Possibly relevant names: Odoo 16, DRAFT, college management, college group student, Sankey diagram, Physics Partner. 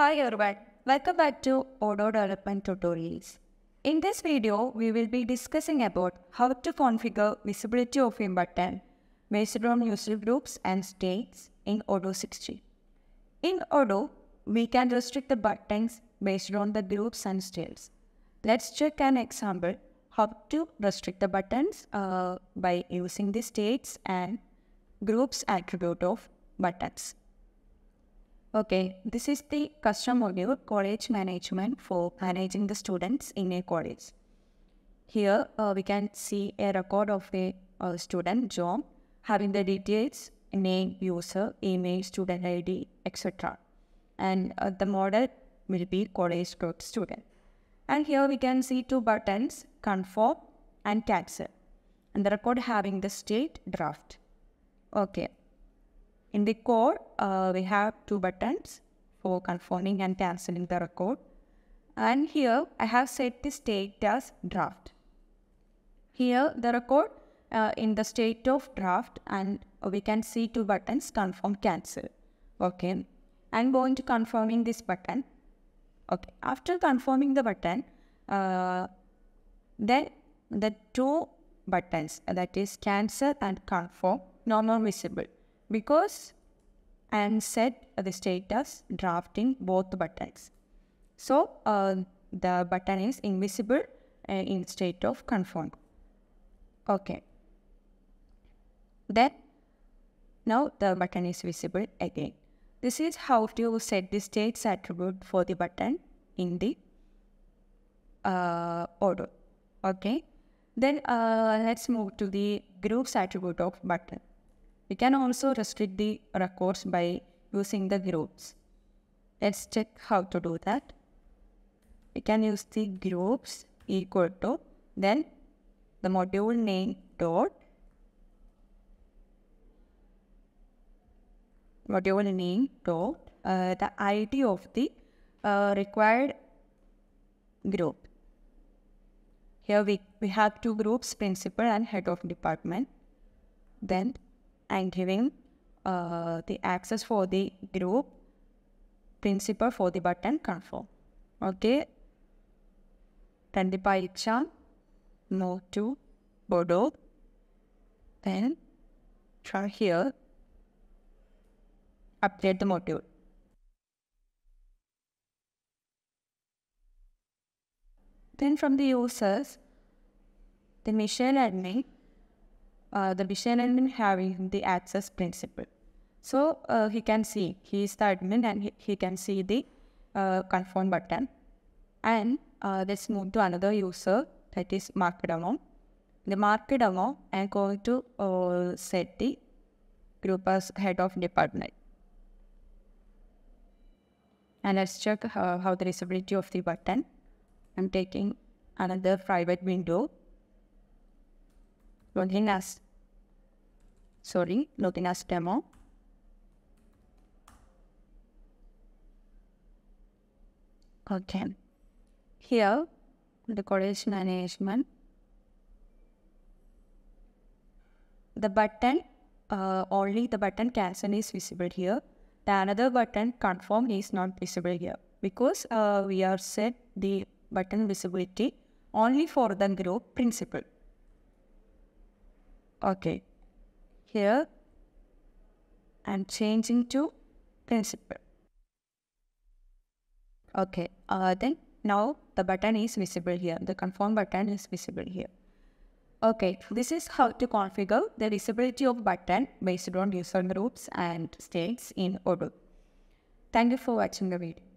Hi everyone, welcome back to Odoo development tutorials. In this video, we will be discussing about how to configure visibility of a button based on user groups and states in Odoo 16. In Odoo, we can restrict the buttons based on the groups and states. Let's check an example how to restrict the buttons by using the states and groups attribute of buttons. Okay, this is the custom module college management for managing the students in a college. Here we can see a record of a student, John, having the details, name, user, email, student ID, etc. And the model will be college group student. And here we can see two buttons, conform and cancel. And the record having the state draft. Okay. In the code, we have two buttons for confirming and cancelling the record. And here, I have set the state as draft. Here, the record in the state of draft, and we can see two buttons, confirm, cancel. Okay. I'm going to confirming this button. Okay. After confirming the button, then the two buttons, that is cancel and confirm, no more visible, because I am set the status draft in both buttons. So the button is invisible in state of confirm. Okay. Then now the button is visible again. This is how to set the states attribute for the button in the order. Okay. Then let's move to the groups attribute of button. We can also restrict the records by using the groups. Let's check how to do that. We can use the groups equal to, then the module name dot, the ID of the required group. Here we have two groups, principal and head of department. Then I'm giving the access for the group principal for the button confirm. Okay. Then the pie chart, move to Bordeaux. Then try here, update the module. Then from the users, the Michelle admin. The Michelle admin having the access principal. So he can see, he is the admin, and he can see the confirm button. And let's move to another user, that is marked among. The marked among, I'm going to set the group as head of department. And let's check how the visibility of the button. I'm taking another private window. Login as demo. Okay. Here, the college management. The button, only the button cancel is visible here. The another button confirm is not visible here, because we are set the button visibility only for the group principal. Okay, here I'm changing to principal. Okay, then now the button is visible here. The confirm button is visible here. Okay, this is how to configure the visibility of button based on user groups and states in Odoo. Thank you for watching the video.